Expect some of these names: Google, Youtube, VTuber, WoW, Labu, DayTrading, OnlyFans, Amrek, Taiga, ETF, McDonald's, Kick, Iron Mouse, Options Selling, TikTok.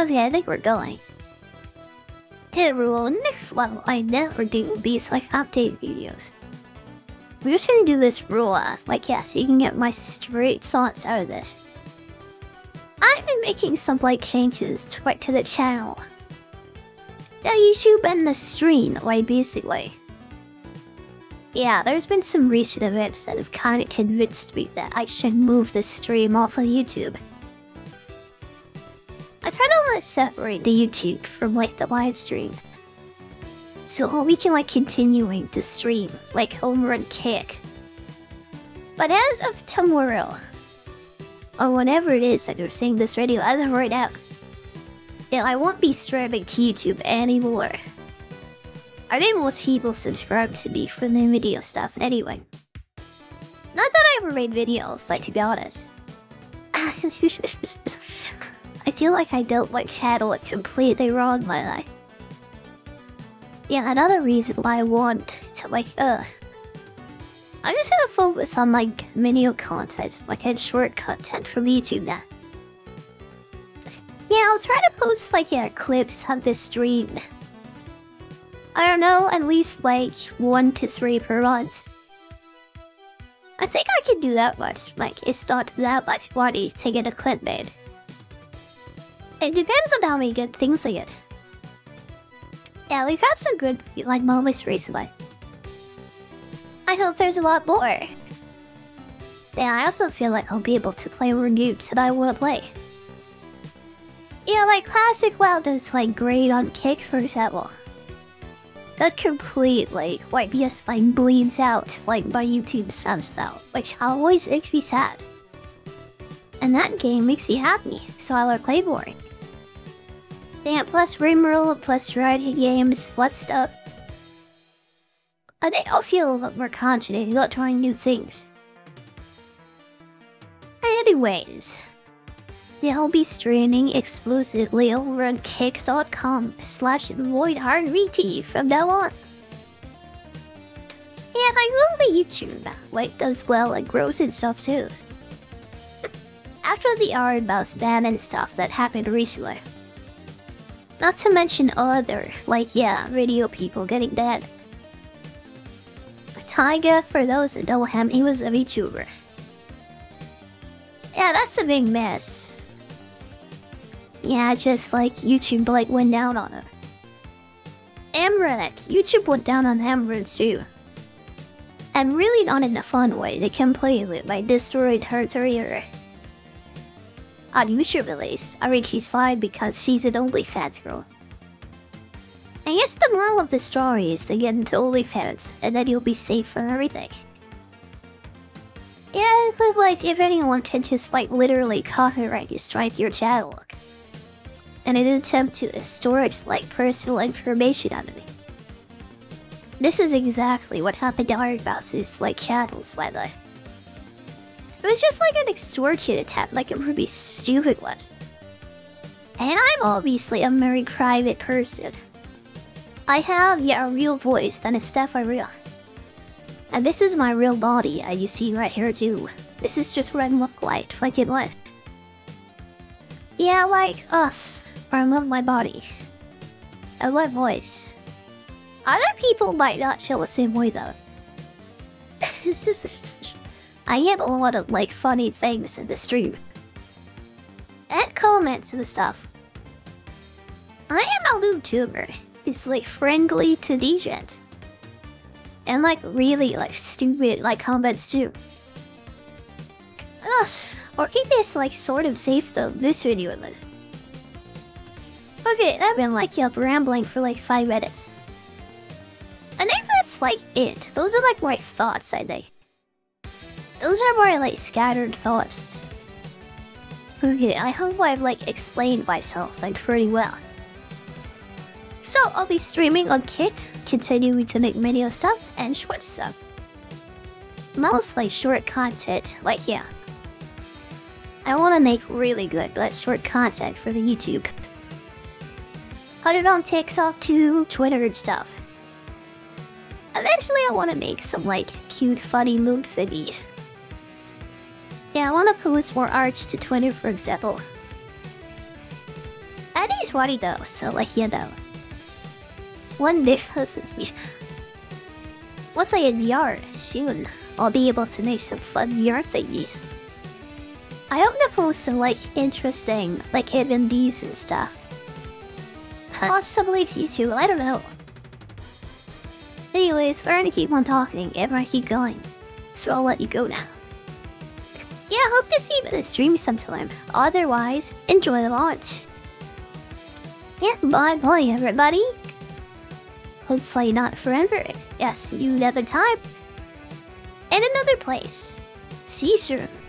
Okay, I think we're going. Hey everyone, next level, I never do these like update videos. We usually do this raw, like yeah, so you can get my straight thoughts out of this. I've been making some like changes to, like, to the channel, the YouTube and the stream, like basically. Yeah, there's been some recent events that have kind of convinced me that I should move the stream off of YouTube. I kind of want to separate the YouTube from like the live stream, so we can like continuing to stream like over on Kick. But as of tomorrow, or whenever it is that you're seeing this radio, as of right now, yeah, I won't be streaming to YouTube anymore. I think most people subscribe to me for the video stuff anyway. Not that I ever made videos, like, to be honest. I feel like I don't like channel it completely wrong my life. Yeah, another reason why I want to like I'm just gonna focus on like video content, like and short content from YouTube now. Yeah, I'll try to post like yeah clips of this stream. I don't know, at least like 1 to 3 per month. I think I can do that much, like it's not that much money to get a clip made. It depends on how many good things I get. Yeah, we've had some good like moments recently. I hope there's a lot more. Yeah, I also feel like I'll be able to play more games that I want to play. Yeah, like classic WoW does like great on Kick for example. That completely, like, just, like, bleeds out, like, my YouTube stuff style, which always makes me sad. And that game makes me happy, so I like play more. Damn, plus RimWorld, plus variety games, plus stuff. I think I'll feel a lot more confident about trying new things. Anyways, yeah, I'll be streaming exclusively over on kick.com/VoidheartVT from now on. Yeah, I love the YouTube, like does well and grows and stuff too. After the Iron Mouse ban and stuff that happened recently. Not to mention other, like yeah, radio people getting dead. Taiga, for those that know him, he was a VTuber. Yeah, that's a big mess. Yeah, just like YouTube like went down on him. Amrek, YouTube went down on Amrek too. And really not in a fun way, they completely like destroyed her career. On YouTube at least, I mean she's fine because she's an OnlyFans girl. I guess the moral of the story is to get into OnlyFans and then you'll be safe from everything. Yeah, but like if anyone can just like literally copyright and strike your channel. And in an attempt to storage like personal information out of me. This is exactly what happened to Iron Mouse's like channels by the way. It was just like an extortion attempt, like a pretty stupid one. And I'm obviously a very private person. I have yeah a real voice, then it's definitely real. And this is my real body, as you see right here too. This is just what I look like in life. Yeah, like us. I love my body. I love voice. Other people might not feel the same way though. I get a lot of like funny things in the stream. And comments and stuff. I am a YouTuber. It's like friendly to these yet. And like really like stupid like comments too. Ugh. Or keep this like sort of safe though, this video at least. Okay, I've been like up rambling for like 5 minutes. I think that's like it. Those are like my thoughts, I think. Those are my like scattered thoughts. Okay, I hope I've like explained myself like pretty well. So I'll be streaming on Kick, continuing to make video stuff and short stuff. Mostly short content, like yeah. I want to make really good, but short content for the YouTube. Put it on TikTok too, Twitter and stuff. Eventually I want to make some like cute funny mood videos. Yeah, I want to post more art to Twitter for example. I think it's worried though, so like, you know. One difference is this. Once I get VR soon, I'll be able to make some fun VR thingies. I hope they post some like interesting, like hidden Ds and stuff. Possibly to YouTube, I don't know. Anyways, we're gonna keep on talking, everyone keep going. So I'll let you go now. Yeah, hope to see you in the stream sometime. Otherwise, enjoy the launch. Yeah, bye everybody. Hopefully not forever. Yes, you another time. And another place. See you soon.